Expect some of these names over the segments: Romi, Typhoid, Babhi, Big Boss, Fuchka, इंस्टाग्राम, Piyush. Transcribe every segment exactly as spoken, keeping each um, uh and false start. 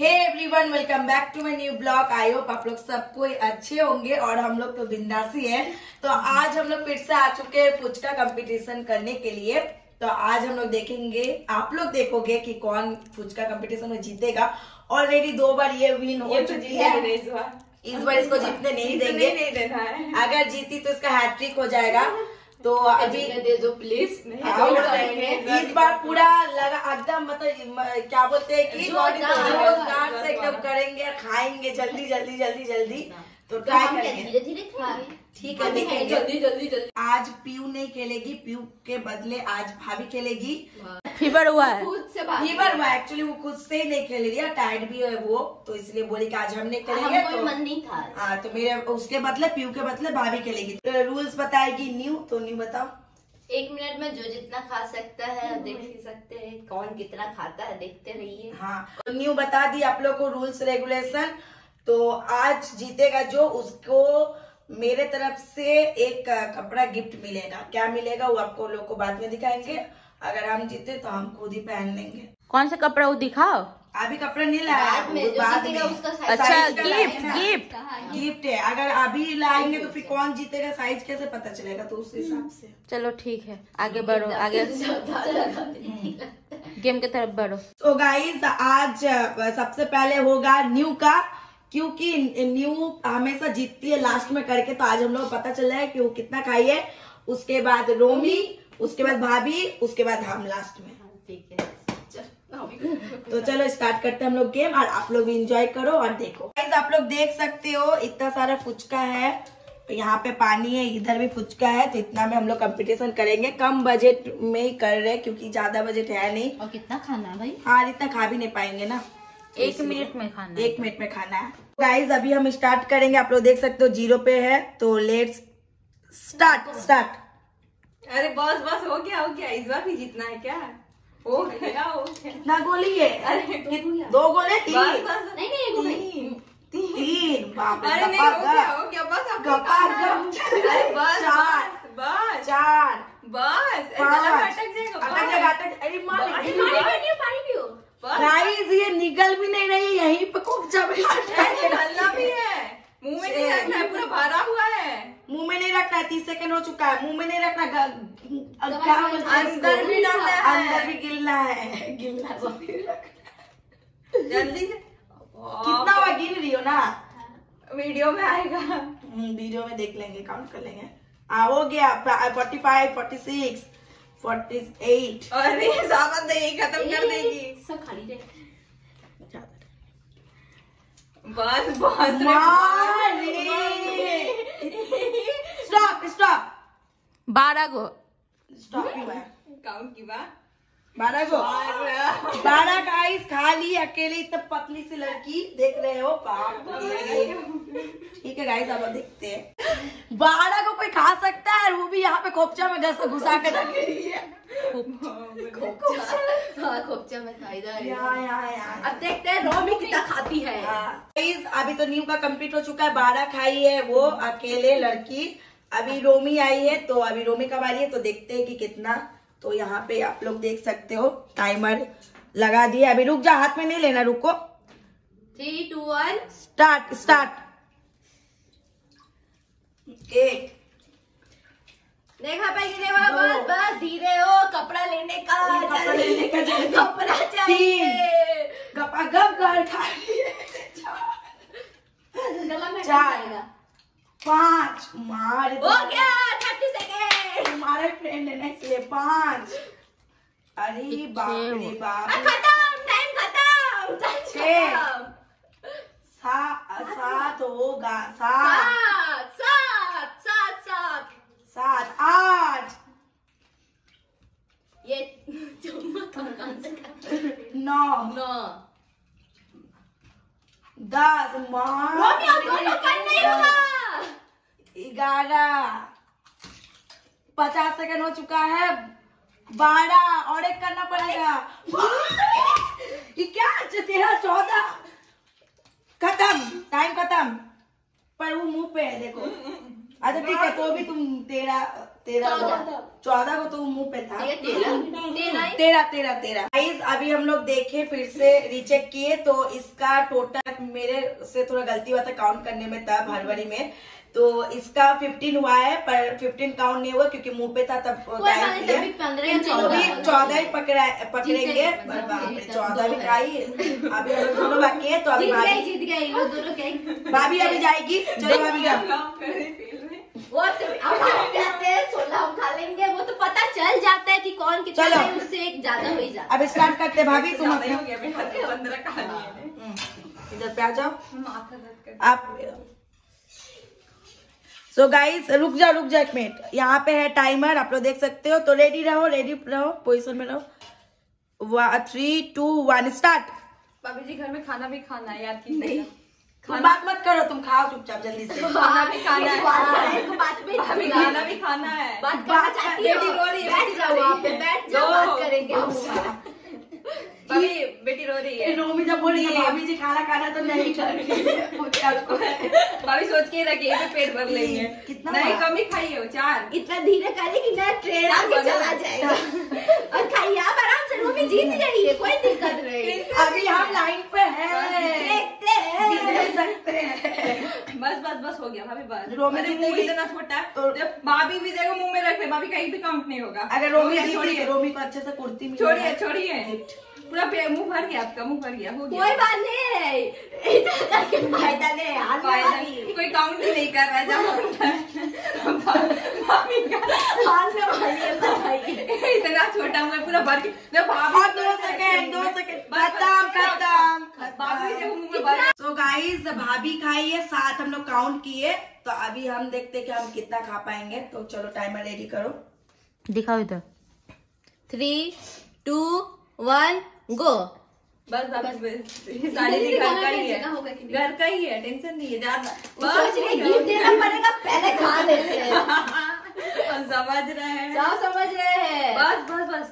Hey everyone, welcome back to my new blog. I hope आप लोग सब कोई अच्छे होंगे और हम लोग तो बिंदास ही है। तो आज हम लोग फिर से आ चुके हैं फुचका कंपटीशन करने के लिए। तो आज हम लोग देखेंगे, आप लोग देखोगे कि कौन फुचका कंपटीशन में जीतेगा। ऑलरेडी दो बार ये विन हो चुकी है, इस बार इसको जीतने नहीं देंगे, नहीं देना है। अगर जीती तो इसका हैट्रिक हो जाएगा। तो अभी दे दो प्लीज, नहीं इस बार पूरा लगा एकदम, मतलब क्या बोलते हैं कि जोरदार से एकदम करेंगे, खाएंगे जल्दी जल्दी जल्दी जल्दी। तो ट्राई करेंगे धीरे धीरे, ठीक है, देखेंगे जल्दी जल्दी जल्दी। आज पीयू नहीं खेलेगी, पीयू के बदले आज भाभी खेलेगी। फीवर हुआ है, खुद से फीवर हुआ है एक्चुअली, वो खुद से ही नहीं खेल रही है, टायर्ड भी है वो, तो इसलिए बोली कि आज हम नहीं खेलेंगे। कोई मन नहीं था। हाँ, तो मेरे उसके बदले पीयू के बदले भाभी खेलेगी। रूल्स बताएगी न्यू, तो न्यू बताओ। एक मिनट में जो जितना खा सकता है, देख ही सकते हैं कौन कितना खाता है, देखते रहिए। हाँ, न्यू बता दी आप लोग को रूल्स रेगुलेशन। तो आज जीतेगा जो, उसको मेरे तरफ से एक कपड़ा गिफ्ट मिलेगा। क्या मिलेगा वो आपको लोग को बाद में दिखाएंगे। अगर हम जीते तो हम खुद ही पहन लेंगे। कौन सा कपड़ा वो दिखाओ। अभी कपड़ा नहीं लाया, बाद में। अच्छा, गिफ्ट गिफ्ट गिफ्ट है। अगर अभी लाएंगे तो फिर कौन जीतेगा साइज कैसे पता चलेगा, तो उस हिसाब से। चलो ठीक है, आगे बढ़ो, आगे गेम की तरफ बढ़ो। तो गाइस, आज सबसे पहले होगा न्यू का, क्योंकि न्यू हमेशा जीतती है लास्ट में करके। तो आज हम लोग पता चल रहा है कि वो कितना खाई है। उसके बाद रोमी, उसके बाद भाभी, उसके बाद हम लास्ट में। ठीक है, तो चलो स्टार्ट करते हैं हम लोग गेम, और आप लोग भी इंजॉय करो और देखो। गाइस, आप लोग देख सकते हो इतना सारा फुचका है, यहाँ पे पानी है, इधर भी फुचका है। तो इतना में हम लोग कंपटीशन करेंगे, कम बजट में ही कर रहे हैं क्योंकि ज्यादा बजट है नहीं। और कितना खाना है भाई? हाँ, इतना खा भी नहीं पाएंगे ना, एक मिनट में खाना, एक मिनट में खाना है। गाइस, अभी हम स्टार्ट करेंगे। आप लोग देख सकते हो जीरो पे है, तो लेट्स स्टार्ट स्टार्ट। अरे बस बस, हो गया हो गया, इस बार भी जीतना है क्या? हो गया हो गया। कितना गोली है? अरे दो गोले, तीन। नहीं नहीं, तीन। अरे नहीं, हो गया हो गया, बस बस चार, बस जाएगा। गाइस, ये निकल भी नहीं रही, यहीं पे खूब जबरदस्त भी है। मुंह में नहीं रखना है, पूरा भरा हुआ है, मुंह में नहीं रखना है। तीस सेकंड हो चुका है, मुंह में नहीं रखना। अंदर भी डालना है, अंदर भी गिरना है, गिरना जल्दी। कितना बार गिर रही हो ना, वीडियो में आएगा, वीडियो में देख लेंगे, काउंट कर लेंगे। हाँ, हो गया। Forty five forty six forty eight अरे ज्यादा नहीं, खत्म कर देगी सब, खाली रहे। बस बस, स्टॉप स्टॉप। बारह गो स्टॉप की बार, काउंट की बार, बारह गो, बारह। गाइस, खाली अकेली इतनी पतली सी लड़की, देख रहे हो बाप। ठीक है गाइस, अब देखते हैं बारह को कोई खा सकता है। वो भी यहाँ पे खोपचा में घर घुसा के रख रही है। खोपचा में अब देखते हैं रोमी कितना खाती है। गाइस, अभी तो न्यू का कंप्लीट हो चुका है, बारह खाई है वो अकेले लड़की। अभी रोमी आई है, तो अभी रोमी कब आ रही है तो देखते है कि कितना। तो यहाँ पे आप लोग देख सकते हो टाइमर लगा दिया। अभी रुक जा, हाथ में नहीं लेना, रुको। Three two one start start. एक देखा पाएगी, बस बस धीरे हो, कपड़ा लेने का, कपड़ा लेने का कपड़ा चाहिए। गपा गप घर खा लिए। चार, पाँच, मार हो गया। थर्टी सेकेंड, हमारे फ्रेंड है ना इसलिए। पाँच, अरे बाप रे बाप, खत्म टाइम, खत्म। छह, सात होगा, सात सात सात सात सात। आठ, ये नौ नौ, दस, ग्यारह। पचास सेकंड हो चुका है, बारह और एक करना पड़ेगा। ये क्या, तेरह, चौदह, खत्म, टाइम खत्म। पर वो मुंह पे है देखो। अच्छा ठीक है, तो भी तुम तेरह तेरह चौदह को तो मुंह पे था, तेरह तेरह तेरह गाइस अभी हम लोग देखे फिर से रिचेक किए तो इसका टोटल मेरे से थोड़ा गलती हुआ था काउंट करने में तब फरवरी में, तो इसका पंद्रह हुआ है पर पंद्रह काउंट नहीं हुआ क्योंकि मुंह पे था तब चौदह ही पकड़ेंगे, चौदह भी खाई अभी दोनों बाकी है तो अभी भाभी अभी जाएगी। चलो भाभी वो तो आप जाते हैं सोलह हम खा लेंगे, वो तो पता चल जाता है कि कौन कितना है उससे एक ज्यादा हो ही जाता है। अब स्टार्ट करते भाभी तुम पंद्रह कहानी है इधर पे आ जाओ आप। सो गाइस रुक जाओ रुक जाओ एक मिनट, यहाँ पे है टाइमर आप लोग देख सकते हो, तो रेडी रहो रेडी रहो पोजिशन में रहो। Three two one start. भाभी जी घर में खाना भी खाना है यार की नहीं तुम बात मत करो तुम खाओ चुपचाप जल्दी से, खाना भी खाना है बात भी हमें खाना भी खाना है बात करना चाहती हो। बैठ जाओ आप बैठ जाओ बात करेंगे हम। भाभी बेटी रो रही है रो में जब बोल रही है भाभी जी खाना खाना तो नहीं खा रही भाभी सोच के रखिए तो पेट भर लेंगे कितना नहीं कम ही खाई हो चार इतना धीरे खाली कि ना ट्रेन आगे चला जाएगा और खाइए आप आराम से, वो भी जीत जाइए कोई दिक्कत नहीं। अभी हम लाइन पे है सकते हैं बस बस बस हो गया भाभी बस। रोमी इतना छोटा जब भाभी भी देखो मुंह में रखे भाभी कहीं भी काउंट नहीं होगा। अगर रोमी छोड़िए रोमी को अच्छे से कुर्ती में छोड़िए छोड़िए पूरा मुंह भर गया आपका मुंह भर गया हो गया कोई बात नहीं फायदा नहीं यार कोई काउंट ही नहीं कर रहा है इतना छोटा हुआ पूरा भर गया। सो गाइस भाभी खाई है साथ हम लोग काउंट किए तो अभी हम देखते कि हम कितना खा पाएंगे, तो चलो टाइमर रेडी करो दिखाओ इधर थ्री टू वन गो। बस बस सारी घर का ही है घर का ही है टेंशन नहीं है ज्यादा पड़ेगा पहले खा लेते हैं समझ रहे हैं सब समझ रहे हैं बस बस बस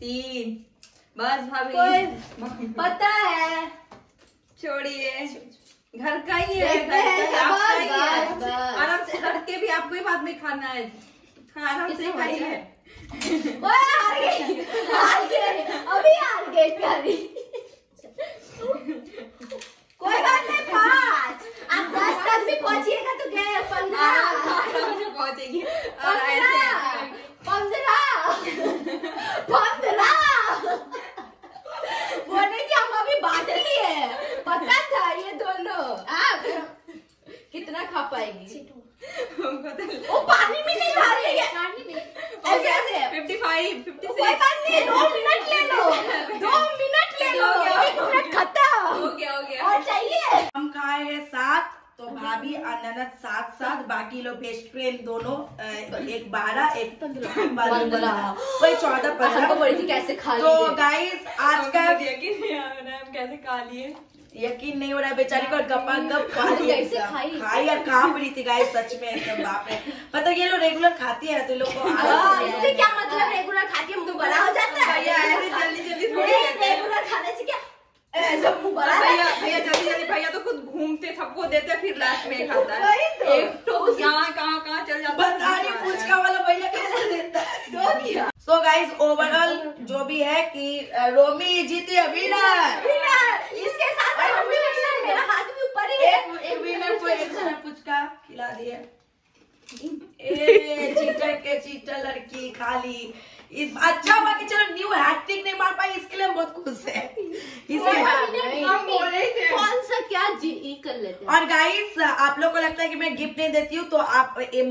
तीन बस भाभी पता है छोड़िए घर का ही है आराम से रख के भी आपको ही बात नहीं खाना है आराम से खाइए है वो हार गई हार गई अभी हार गई प्यारी कोई बात नहीं पाँच आप दस तक भी पहुँचिएगा तो गए पंद्रह पहुँचेगी पंद्रह पंद्रह पंद्रह बोले कि हम अभी बाकी है पता था ये दोनों आप कितना खा पाएगी वो पानी में नहीं खा रही है पचपन, छप्पन कोई बात नहीं दो मिनट ले लो दो मिनट ले लो एक मिनट खत्म हो गया हो गया और चाहिए। हम खाए हैं सात तो भाभी अननत साथ साथ बाकी लोग बेस्ट फ्रेंड दोनों एक बारह एक पंद्रह कोई चौदह पंद्रह बोली थी कैसे खा ली। तो गाइस आज का यकीन नहीं हो रहा है कैसे खा लिए यकीन नहीं हो रहा है बेचारी को गप्पा गप खाई खाई और काम रही थी गाइस सच में एकदम बाप रे मतलब ये लोग रेगुलर खाती है तो लोग को इससे क्या मतलब रेगुलर खाती है मुंह बड़ा हो जाता है भैया ऐसे जल्दी जल्दी थोड़ी रेगुलर खाने से क्या ऐसा मुंह बड़ा भैया भैया जल्दी जल्दी भैया तो खुद घूमते सबको देते फिर लास्ट में खाता है एक टोस यहाँ कहाँ कहाँ चल जाता है बता नहीं पूछका वाला भैया कैसे देता है। सो गाइस ओवरऑल जो भी है कि रोमी जीती है विनर इसके साथ मेरा हाथ भी ऊपर ही है एक विनर को एक सारा फुचका खिला दिया ए चीटर के चीटर लड़की खाली इस अच्छा हुआ कि चलो न्यू हैट्रिक नहीं मार पाई इसके लिए हम बहुत खुश हैं इसलिए कौन सा क्या जी कर लेते हैं। और गाइस आप लोग को लगता है कि मैं गिफ्ट नहीं देती हूँ तो आप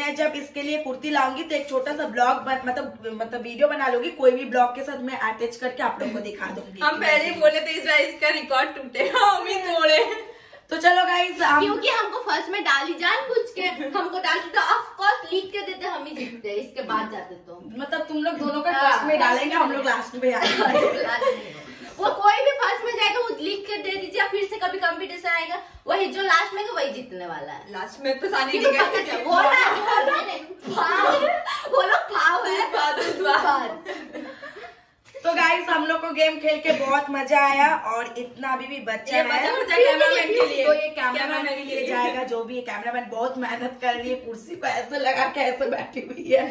मैं जब इसके लिए कुर्ती लाऊंगी तो एक छोटा सा ब्लॉग मतलब मतलब वीडियो बना लूंगी कोई भी ब्लॉग के साथ मैं अटैच करके आप लोग को दिखा दूंगी। हम पहले बोले थे इस बार इसका रिकॉर्ड टूटे हम ही तोड़े तो चलो गाइस क्योंकि हमको फर्स्ट में डाली जान पूछ के हमको डालती तो ऑफ कोर्स लीक कर देते हम ही जीतते इसके बाद जाते तो मतलब तुम लोग दोनों का फर्स्ट में डालेंगे हम लोग लास्ट में वो कोई भी फर्स्ट में जाएगा वो लीक कर दे दीजिए फिर से कभी कंपटीशन आएगा वही जो लास्ट में वही जीतने वाला है लास्ट में तो वो लोग भाव है तो गाइस हम लोग को गेम खेल के बहुत मजा आया और इतना भी भी बच्चा है कैमरामैन के लिए, तो ये कैमरामैन के लिए जाएगा। जो भी कैमरामैन बहुत मेहनत कर रही है, कुर्सी पर ऐसे लगा के ऐसे बैठी हुई है,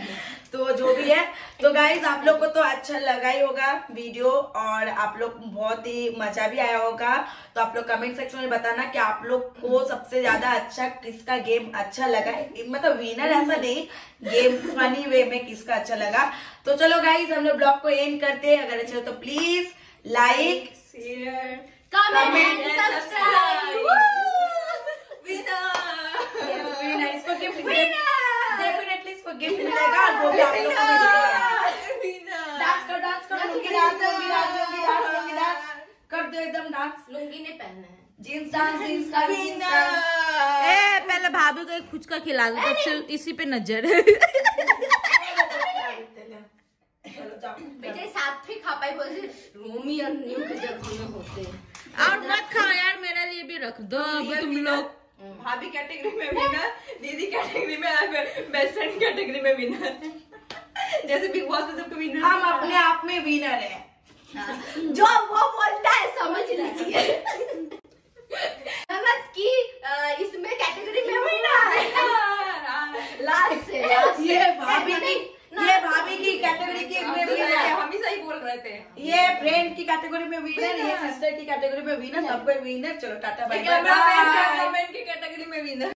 तो जो भी है। तो गाइस आप लोग को तो अच्छा लगा ही होगा वीडियो और आप लोग बहुत ही मजा भी आया होगा। तो आप लोग कमेंट सेक्शन में बताना कि आप लोग को सबसे ज्यादा अच्छा किसका गेम अच्छा लगा, मतलब विनर ऐसा नहीं, गेम फनी वे में किसका अच्छा लगा। तो चलो गाइस हम लोग ब्लॉग को एंड करते हैं। अगर अच्छा हो तो please like share comment subscribe. Winner इसको गिफ्ट डेफिनेटली इसको गिफ्ट मिलेगा और वो भी आप लोगों को मिलेगा। डांस करो डांस करो Lungi dance Lungi dance Lungi dance Lungi dance कर दो एकदम डांस। लुंगी ने पहनना है जींस डांस जींस का विनर। ए पहले भाभी को एक फुचका खिला दो, तब इसी पे नजर बेटे साथ ही खा पाई बोले रोमी और न्यू के जख्म में होते हैं। और मत खाओ यार, मेरे लिए भी रख दो तुम लोग। भाभी कैटेगरी में विनर, दीदी कैटेगरी में बेस्ट फ्रेंड कैटेगरी में विनर, जैसे बिग बॉस में सबको विनर। हम अपने आप में विनर है, जो वो बोलता है समझ लीजिए। समझ की इसमें कैटेगरी में विनर लास्ट से ये भाभी की ये भाभी की कैटेगरी की हमेशा ही बोल रहे थे। ये फ्रेंड की कैटेगरी में विनर, ये सिस्टर की कैटेगरी में विनर, सबको विनर। चलो टाटा बाय बाय। कैमरामैन की कैटेगरी में विनर।